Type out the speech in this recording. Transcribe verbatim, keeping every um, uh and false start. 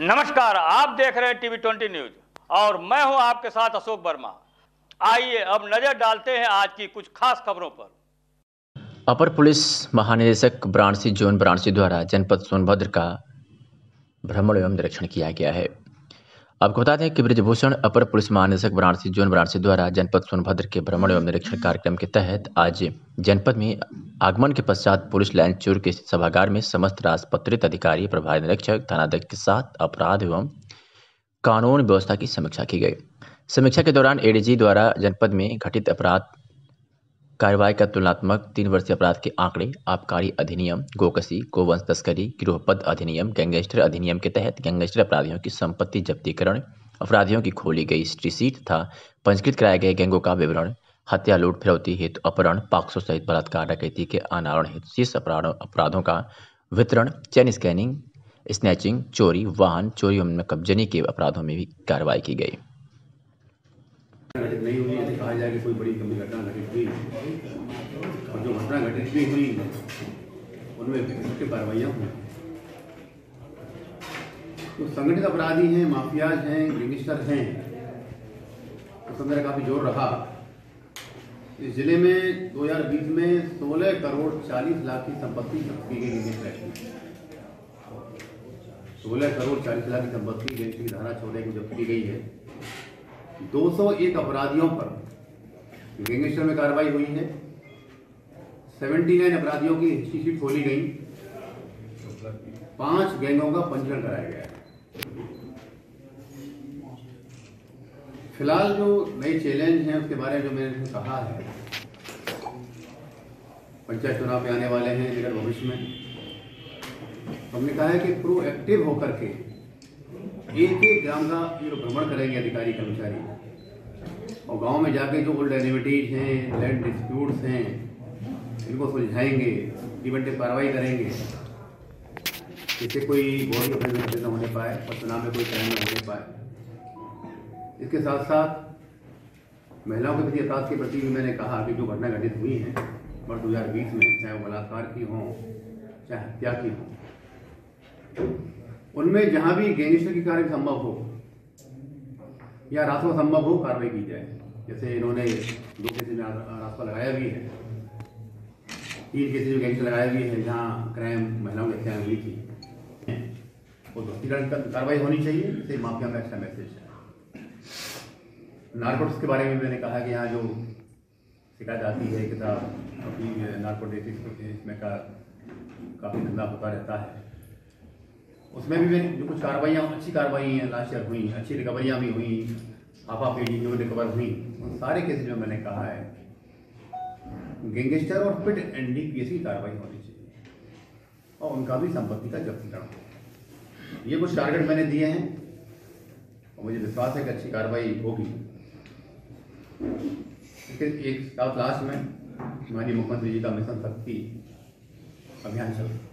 नमस्कार, आप देख रहे हैं टीवी ट्वेंटी न्यूज और मैं हूं आपके साथ अशोक वर्मा। आइए अब नजर डालते हैं आज की कुछ खास खबरों पर। अपर पुलिस महानिदेशक वाराणसी जोन वाराणसी द्वारा जनपद सोनभद्र का भ्रमण एवं निरीक्षण किया गया है। आपको बता दें कि ब्रजभूषण अपर पुलिस महानिदेशक वाराणसी जोन वाराणसी द्वारा जनपद सोनभद्र के भ्रमण एवं निरीक्षण कार्यक्रम के तहत आज जनपद में आगमन के पश्चात पुलिस लाइन चूर के सभागार में समस्त राजपत्रित अधिकारी, प्रभारी निरीक्षक, थानाध्यक्ष के साथ अपराध एवं कानून व्यवस्था की समीक्षा की गई। समीक्षा के दौरान एडीजी द्वारा जनपद में घटित अपराध कार्रवाई का तुलनात्मक तीन वर्षीय अपराध के आंकड़े, आबकारी अधिनियम, गोकशी, गोवंश तस्करी, गिरोहपद अधिनियम, गैंगस्टर अधिनियम के तहत गैंगस्टर अपराधियों की संपत्ति जब्तीकरण, अपराधियों की खोली गई हिस्ट्री शीट तथा पंजीकृत कराए गए गैंगों का विवरण, हत्या, लूट, फिरौती हेतु अपहरण, पॉक्सो सहित बलात्कार, डकैती के अनावरण हेतु शीर्ष अपराधों का वितरण, चैन स्कैनिंग, स्नैचिंग, चोरी, वाहन चोरी एवं कब्जनी के अपराधों में भी कार्रवाई की गई। नहीं हुई है, कहा जाए कि कोई बड़ी कमी घटना घटित हुई, और जो घटना घटित भी हुई उनमें कार्रवाइयाँ हुई। तो संगठित अपराधी हैं, माफियाज हैं, गैंगस्टर हैं, उस अंदर काफ़ी जोर रहा। इस जिले में दो हज़ार बीस में सोलह करोड़ चालीस लाख की संपत्ति जब्त की गई। सोलह करोड़ चालीस लाख की संपत्ति जब्त की धारा चौदह की जब्त की गई है। दो सौ एक अपराधियों पर गैंगस्टर में कार्रवाई हुई है। उन्यासी अपराधियों की हिस्ट्री शीट खोली गई। पांच गैंगों का पंजीकरण कराया गया है। फिलहाल जो नए चैलेंज हैं उसके बारे में जो मैंने कहा है, पंचायत चुनाव पे आने वाले हैं निकट भविष्य में, हमने कहा है कि प्रोएक्टिव होकर के एक एक ग्राम का जो भ्रमण करेंगे अधिकारी कर्मचारी, और गांव में जाके जो ओल्ड एनिमिटीज हैं, लैंड डिस्प्यूट्स हैं, इनको सुलझाएंगे, इवेंटिव कार्रवाई करेंगे, जिससे कोई बहुत ही अपने न होने पाए और चुनाव में कोई टाइम न होने पाए। इसके साथ साथ महिलाओं के प्रति अपराध के प्रति भी मैंने कहा कि जो घटना घटित हुई है वर्ष दो हज़ार बीस में, चाहे वो बलात्कार की हों चाहे हत्या की हों, उनमें जहां भी गैंगस्टर की कार्रवाई संभव हो या रास्ता संभव हो कार्रवाई की जाए। जैसे इन्होंने दो केसेज में रास्ता लगाया भी है, तीन केसेज में गैंगस्टर लगाया भी है जहां क्राइम महिलाओं के हत्याएं हुई थी, और दोस्तीकरण कार्रवाई होनी चाहिए। जैसे माफिया का अच्छा मैसेज है। नारकोटिक्स के बारे में मैंने कहा कि यहाँ जो शिकायत आती है कि साहब अभी नारकोटिक्स इसमें का काफ़ी धंधा होता रहता है, उसमें भी मेरी जो कुछ कार्रवाइयाँ अच्छी कार्रवाइयाँ लास्ट ईयर हुई, अच्छी रिकवरियाँ भी हुई, आपा पेडी जो रिकवर हुई, उन सारे केसेज में मैंने कहा है गैंगस्टर और फिट एनडीपीएस की कार्रवाई होनी चाहिए और उनका भी संपत्ति का जब्तीकरण हो। ये कुछ टारगेट मैंने दिए हैं और मुझे विश्वास है कि अच्छी कार्रवाई होगी। एक साथ लास्ट में माननीय मुख्यमंत्री जी का मिशन शक्ति अभियान चल